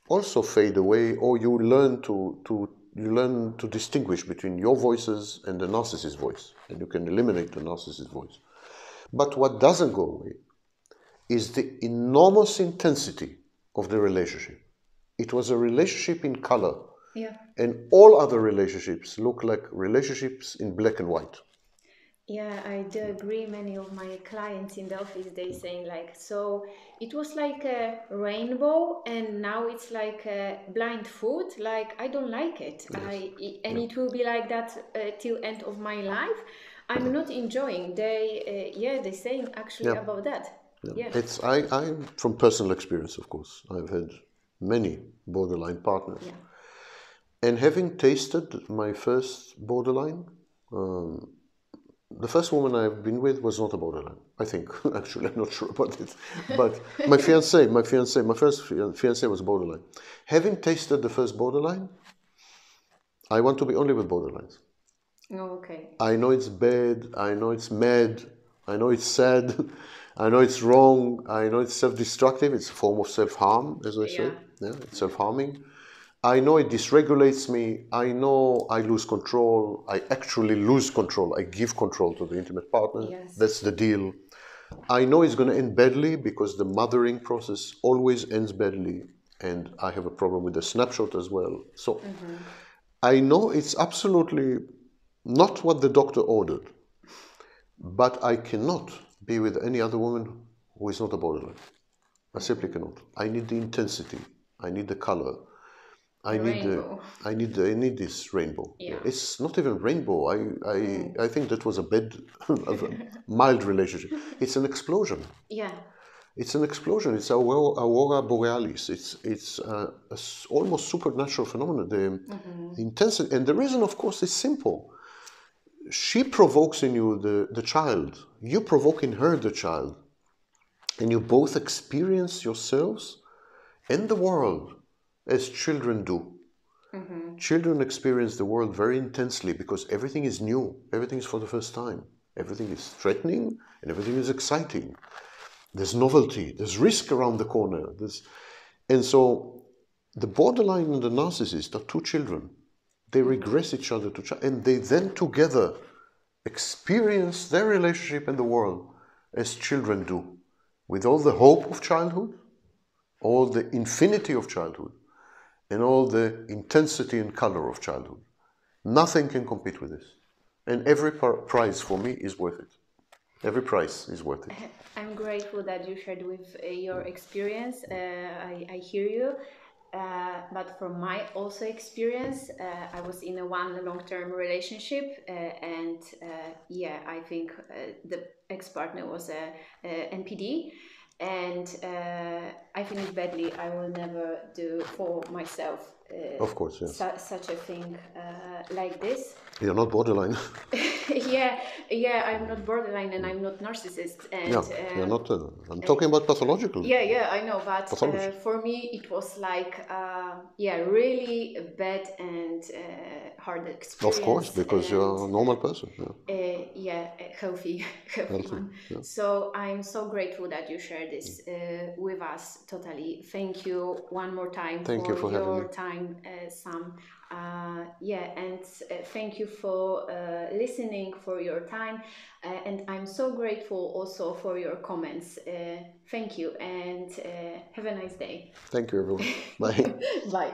also fade away, or you learn to, to you learn to distinguish between your voices and the narcissist's voice, and you can eliminate the narcissist's voice. But what doesn't go away is the enormous intensity of the relationship. It was a relationship in color. Yeah. And all other relationships look like relationships in black and white. Yeah, I do agree. Many of my clients in the office, they saying like, so it was like a rainbow and now it's like a blind food. Like, I don't like it. Yes. I, and yeah. It will be like that uh, till end of my life. I'm not enjoying. They, uh, yeah, they're saying actually yeah. about that. Yeah. Yeah. It's, I, I'm from personal experience, of course. I've had many borderline partners. Yeah. And having tasted my first borderline, um, the first woman I've been with was not a borderline, I think. Actually, I'm not sure about it. But my fiancé, my fiancé, my first fiancé was borderline. Having tasted the first borderline, I want to be only with borderlines. Oh, okay. I know it's bad, I know it's mad, I know it's sad, I know it's wrong, I know it's self-destructive, it's a form of self-harm, as I yeah. say. Yeah, it's self-harming. I know it dysregulates me, I know I lose control, I actually lose control, I give control to the intimate partner, yes. That's the deal. I know it's going to end badly because the mothering process always ends badly, and I have a problem with the snapshot as well. So, mm-hmm. I know it's absolutely not what the doctor ordered, but I cannot be with any other woman who is not a borderline. I simply cannot. I need the intensity, I need the color. I need, uh, I need, I need this rainbow. Yeah. It's not even rainbow. I, I, mm. I think that was a bad, a mild relationship. It's an explosion. Yeah. It's an explosion. It's aurora, aurora borealis. It's, it's uh, a, almost supernatural phenomenon. The, mm-hmm. the intensity, and the reason, of course, is simple. She provokes in you the, the child. You provoke in her the child, and you both experience yourselves and the world as children do. Mm-hmm. Children experience the world very intensely because everything is new, everything is for the first time. Everything is threatening and everything is exciting. There's novelty, there's risk around the corner. There's... And so the borderline and the narcissist are two children. They regress each other to child, and they then together experience their relationship and the world as children do, with all the hope of childhood, all the infinity of childhood, and all the intensity and color of childhood. Nothing can compete with this. And every prize for me is worth it. Every prize is worth it. I'm grateful that you shared with uh, your experience. Uh, I, I hear you. Uh, but from my also experience, uh, I was in a one long-term relationship. Uh, and uh, yeah, I think uh, the ex-partner was a, a N P D. And uh, I finished badly. I will never do for myself. Uh, of course, yes. su such a thing uh, like this. You're not borderline. yeah, yeah, I'm not borderline, and I'm not narcissist. And, yeah, uh, you're not. Uh, I'm talking and, about pathological. Yeah, yeah, I know, but uh, for me it was like, uh, yeah, really bad and uh, hard experience. Of course, because and, you're a normal person. Yeah, uh, yeah healthy, healthy, healthy one. Yeah. So I'm so grateful that you shared this uh, with us. Totally, thank you one more time. Thank for you for your having me. Time. Uh, Sam, uh, yeah, and uh, thank you for uh, listening, for your time, uh, and I'm so grateful also for your comments. Uh, thank you, and uh, have a nice day. Thank you, everyone. Bye. Bye.